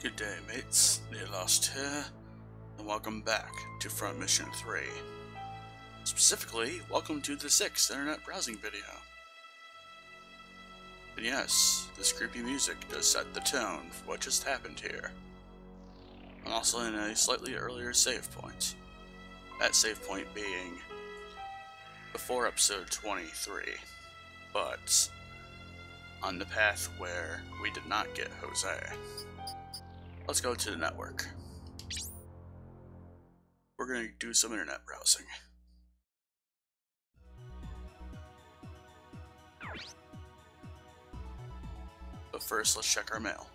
Good day, mates. Nyttelost here, and welcome back to Front Mission 3. Specifically, welcome to the 6th internet browsing video. And yes, this creepy music does set the tone for what just happened here. I'm also in a slightly earlier save point. That save point being before episode 23, but on the path where we did not get Jose. Let's go to the network. We're going to do some internet browsing. But first, let's check our mail.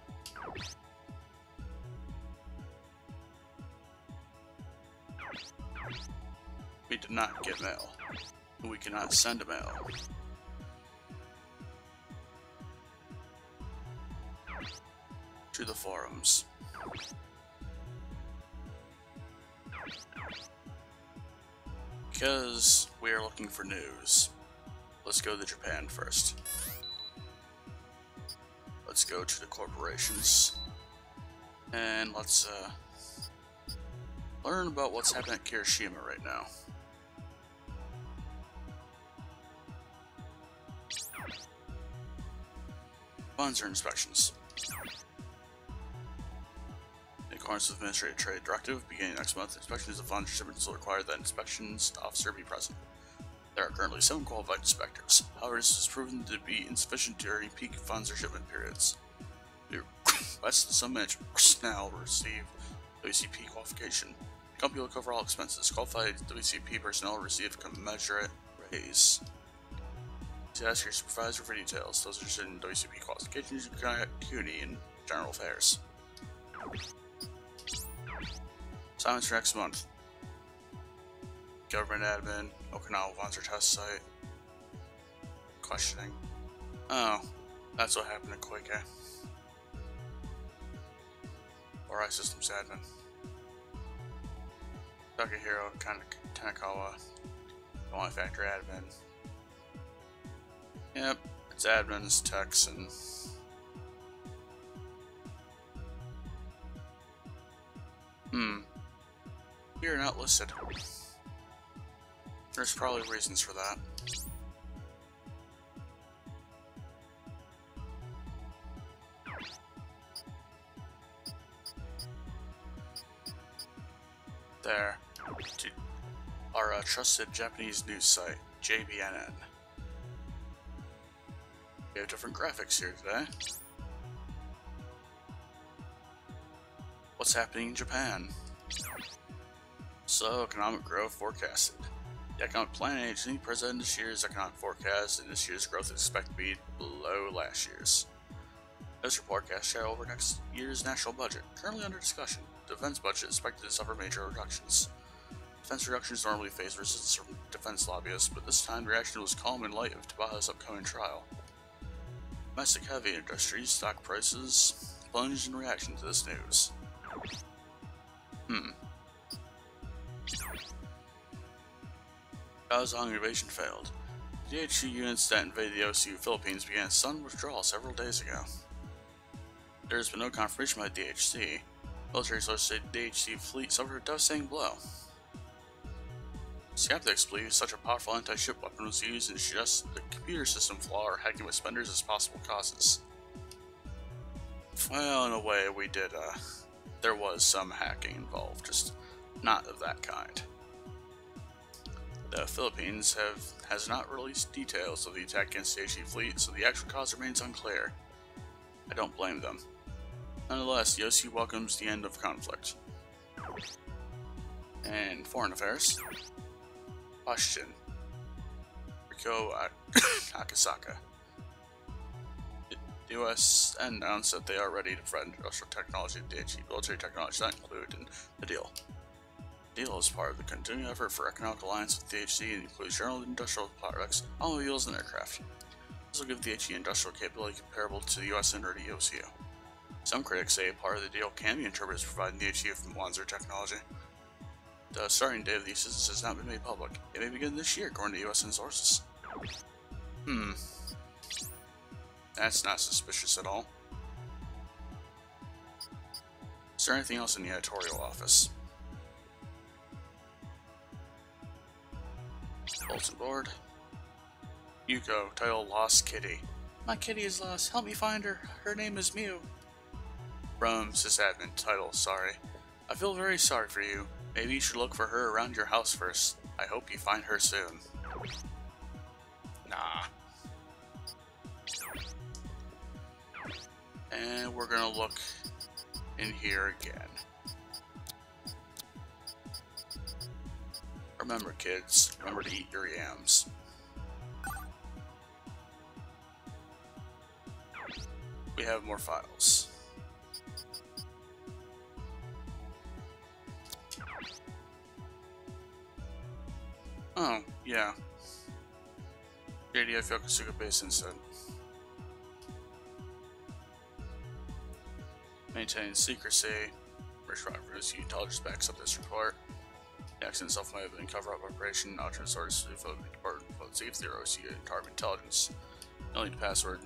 We did not get mail. We cannot send a mail. To the forums. Because we are looking for news, let's go to Japan first. Let's go to the corporations and let's learn about what's happening at Hiroshima right now. Bonzer inspections. In accordance with Ministry of Trade Directive, beginning next month, inspections of bonzer shipments will require that inspections officer be present. There are currently 7 qualified inspectors. However, this is proven to be insufficient during peak bonzer shipment periods. We request that some management personnel receive WCP qualification. The company will cover all expenses. Qualified WCP personnel receive commensurate raise. To ask your supervisor for details, those interested in WCP qualifications, you can contact CUNY in General Affairs. Assignments for next month. Government admin, Okinawa bonzer test site. Questioning. Oh, that's what happened to Koike. Ori systems admin. Takahiro Tanakawa, Only Factory admin. Yep, it's admins, techs, and we are not listed. There's probably reasons for that. There. To our trusted Japanese news site, JBNN. We have different graphics here today. What's happening in Japan? So, economic growth forecasted. The Economic Planning Agency presented this year's economic forecast, and this year's growth is expected to be below last year's. This report casts shadow over next year's national budget, currently under discussion. The defense budget is expected to suffer major reductions. Defense reductions normally face resistance from defense lobbyists, but this time reaction was calm in light of Tabaha's upcoming trial. Domestic heavy industries stock prices plunged in reaction to this news. Kazan invasion failed. The DHC units that invaded the OCU Philippines began a sudden withdrawal several days ago. There has been no confirmation by DHC. Military sources say the DHC fleet suffered a devastating blow. Skeptics believe such a powerful anti-ship weapon was used and suggests the computer system flaw or hacking with spenders as possible causes. Well, in a way, we did, there was some hacking involved, just not of that kind. The Philippines has not released details of the attack against the HE fleet, so the actual cause remains unclear. I don't blame them. Nonetheless, the OCU welcomes the end of conflict. And foreign affairs. Question. Riko Akasaka. The USN announced that they are ready to threaten industrial technology and DHE military technology that include in the deal. The deal is part of the continuing effort for economic alliance with DHC and includes general industrial products, automobiles, and aircraft. This will give DHC industrial capability comparable to the USN or the EOCU. Some critics say part of the deal can be interpreted as providing DHC with bonzer technology. The starting date of the assistance has not been made public. It may begin this year, according to USN sources. That's not suspicious at all. Is there anything else in the editorial office? Bulletin board. Yuko, title Lost Kitty. My kitty is lost. Help me find her. Her name is Mew. From sysadmin, title, sorry. I feel very sorry for you. Maybe you should look for her around your house first. I hope you find her soon. Nah. And we're gonna look in here again. Remember, kids, remember to eat your yams. We have more files. Oh, yeah. JDF Yokosuka Base incident. Maintain secrecy. British Robert's intelligence backs up this report. The accident itself may have been cover-up operation. Alternate sources to the Department of Public Safety, their OCU, and Target Intelligence. No need to password.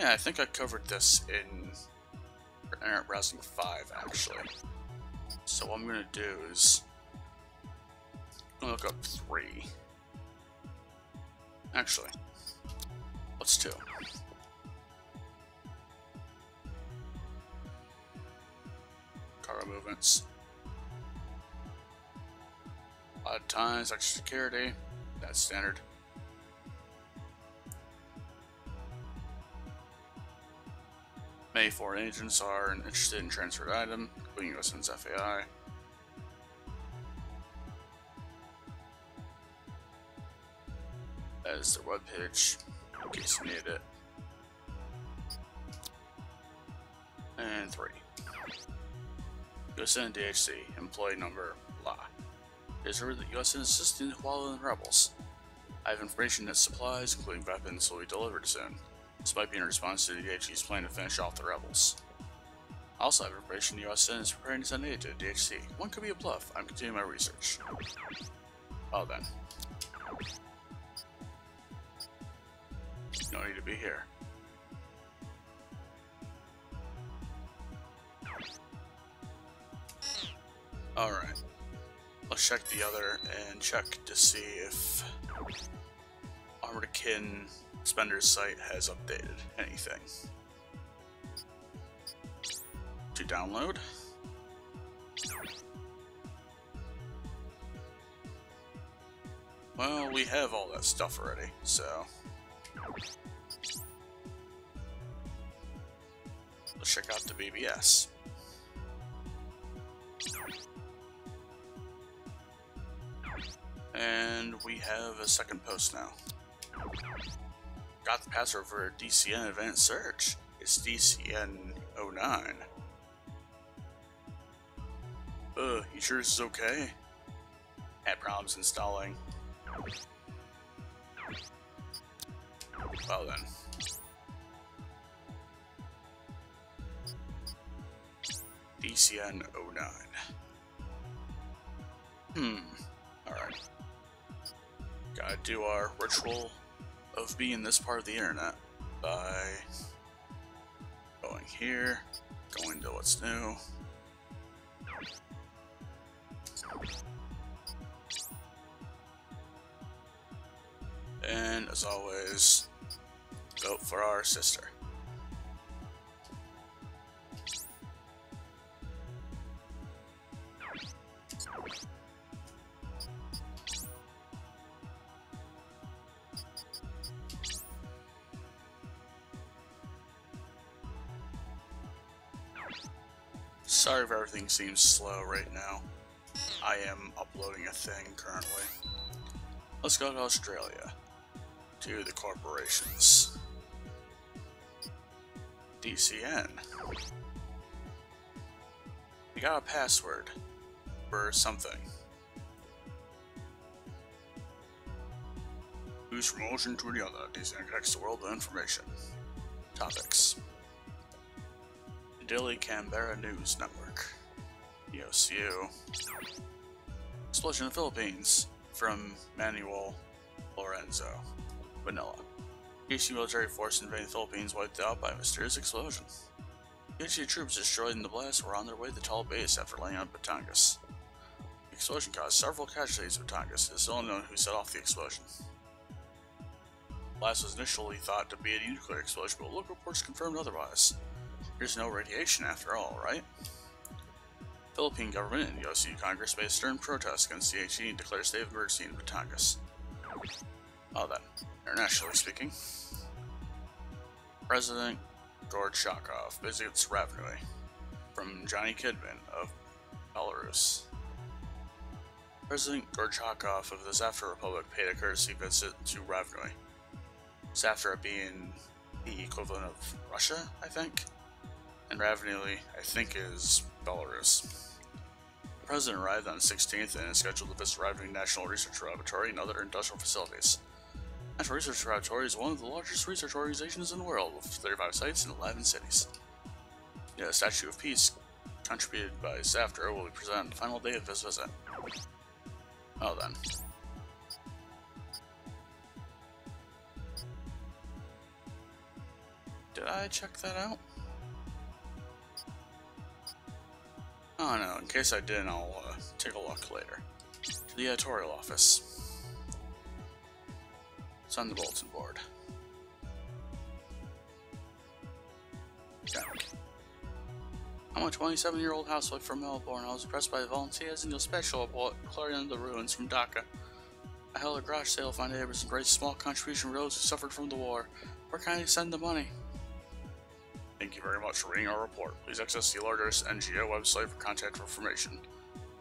Yeah, I think I covered this in Internet Browsing 5, actually. So what I'm going to do is I'm going to look up 3. Actually, what's 2? Cargo movements. Odd times, extra security. That's standard. May 4 agents are interested in transferred item, including USN's FAI. That is their webpage, in case you need it. And 3. USN DHC, employee number, blah. It is heard that USN is assisting the Hualan rebels. I have information that supplies, including weapons, will be delivered soon. This might be in response to the DHC's plan to finish off the rebels. I also have information the USN is preparing to send aid to the DHC. One could be a bluff. I'm continuing my research. Well then. No need to be here. Alright. Let's check the other and check to see if Armored Akin Spender's site has updated anything. To download. Well, we have all that stuff already, so let's check out the BBS. And we have a second post now. Got the password for DCN Advanced Search. It's DCN09. You sure this is okay? Had problems installing. Well then. DCN09. Alright. Gotta do our ritual of being this part of the internet by going here, going to what's new, and as always, vote for our sister. Sorry if everything seems slow right now. I am uploading a thing currently. Let's go to Australia. To the corporations. DCN. We got a password for something. Who's from ocean to the other? DCN connects the world with information. Topics. Dilly Canberra News Network. EOCU. Explosion in the Philippines. From Manuel Lorenzo. Vanilla. DC military force invading the Philippines wiped out by a mysterious explosion. Yuchi troops destroyed in the blast were on their way to the Tall Base after laying on Batangas. The explosion caused several casualties in Batangas. It is still unknown who set off the explosion. The blast was initially thought to be a nuclear explosion, but local reports confirmed otherwise. There's no radiation after all, right? The Philippine government and the OCU Congress made a stern protest against the HD and declared a state of emergency in Batangas. Oh then, internationally speaking. President Gorchakov visits Ravnoy from Johnny Kidman of Belarus. President Gorchakov of the Zafra Republic paid a courtesy visit to Ravnoy. Zafra being the equivalent of Russia, I think? And Ravnoy, I think, is Belarus. The president arrived on the 16th and is scheduled to visit Ravnoy National Research Laboratory and other industrial facilities. National Research Laboratory is one of the largest research organizations in the world, with 35 sites in 11 cities. The Statue of Peace, contributed by SAFTRA, will be presented on the final day of his visit. Oh then. Did I check that out? Oh no, in case I didn't, I'll take a look later. To the editorial office. It's on the bulletin board. Check. I'm a 27-year-old housewife from Melbourne. I was impressed by the volunteers and the special about clearing the ruins from Dhaka. I held a garage sale with my neighbors and raised a small contribution for those who suffered from the war. Where can I send the money? Thank you very much for reading our report. Please access the Largos NGO website for contact information.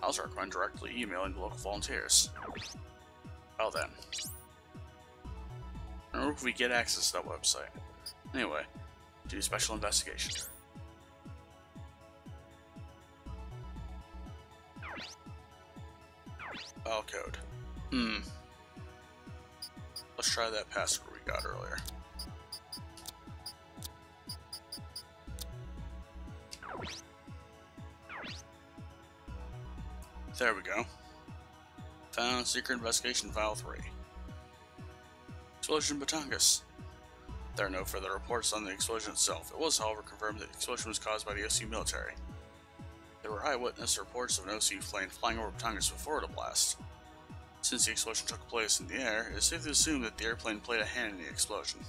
I also recommend directly emailing the local volunteers. Well then. I don't know if we get access to that website. Anyway, do special investigation. File code. Let's try that password we got earlier. There we go. Found secret investigation file 3. Explosion in Batangas. There are no further reports on the explosion itself. It was, however, confirmed that the explosion was caused by the OCU military. There were eyewitness reports of an OCU plane flying over Batangas before the blast. Since the explosion took place in the air, it is safe to assume that the airplane played a hand in the explosion.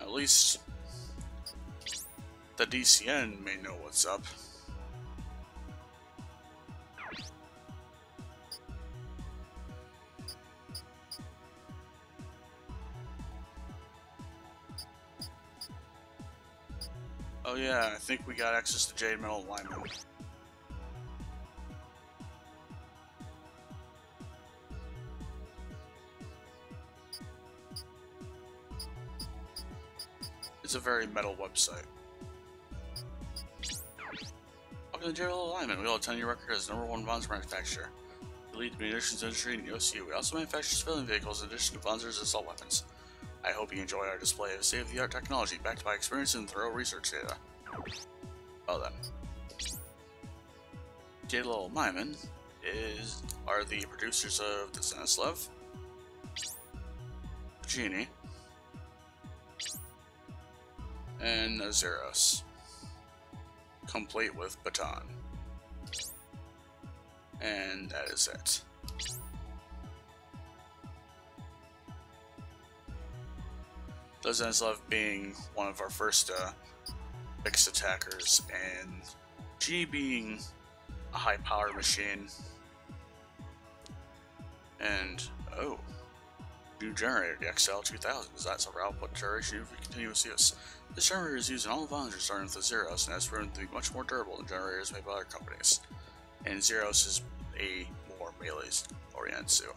At least the DCN may know what's up. Oh yeah, I think we got access to Jade Metal Lineup. It's a very metal website. Welcome to General Lyman. We all attend your record as #1 bonds manufacturer. We lead the munitions industry in the OCU. We also manufacture civilian vehicles in addition to bonzers and assault weapons. I hope you enjoy our display of state-of-the-art technology backed by experience and thorough research data. Well then. General Lyman are the producers of the Zanislav, Genie, and Azeros, complete with baton. And that is it. The Zanislav being one of our first fixed attackers, and G being a high power machine, and oh, new generator, the XL2000, is that several output duration of continuous use. This generator is used in all bonzers starting with the Azeros, and has proven to be much more durable than generators made by other companies. And Azeros is a more melee-oriented suit.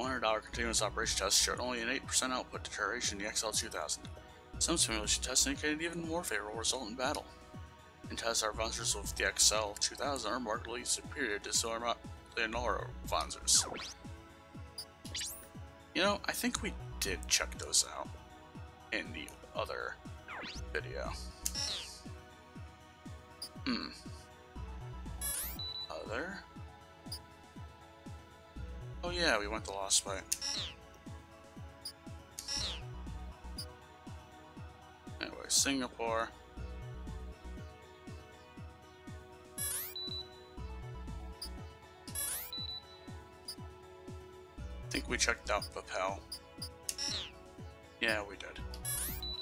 $100 continuous operation test showed only an 8% output deterioration in the XL2000. Some simulation tests indicated even more favorable result in battle. In tests, our Vonzers with the XL2000 are markedly superior to our Leonoro Vonzers. You know, I think we did check those out in the other video. Other? Oh yeah, we went the Lost Fight. Singapore. I think we checked out Papel. Yeah, we did.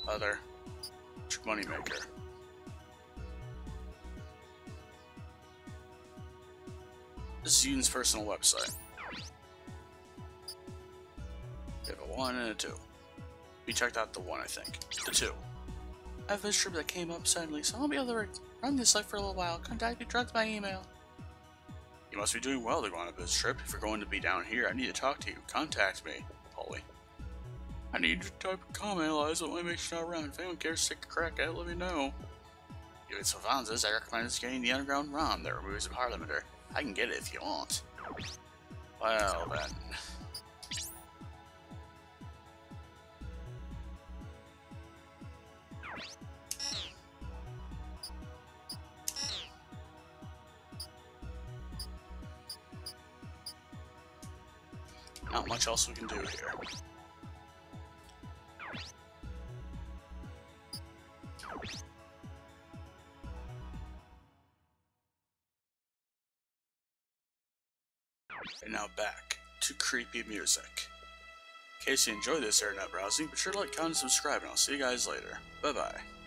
Other. Moneymaker. This is Yuden's personal website. We have a 1 and a 2. We checked out the 1, I think. The 2. I have a trip that came up suddenly, so I'll be able to run this site for a little while. Contact me direct by email. You must be doing well to go on a biz trip. If you're going to be down here, I need to talk to you. Contact me, Polly. I need to type a comment, Eliza. Let me make sure not around. If anyone cares to take a crack at it, let me know. If it's Alfonso's, I recommend us getting the underground ROM that removes the power limiter. I can get it if you want. Well then. Not much else we can do here. And now back to creepy music. In case you enjoyed this internet browsing, be sure to like, comment, and subscribe, and I'll see you guys later. Bye bye.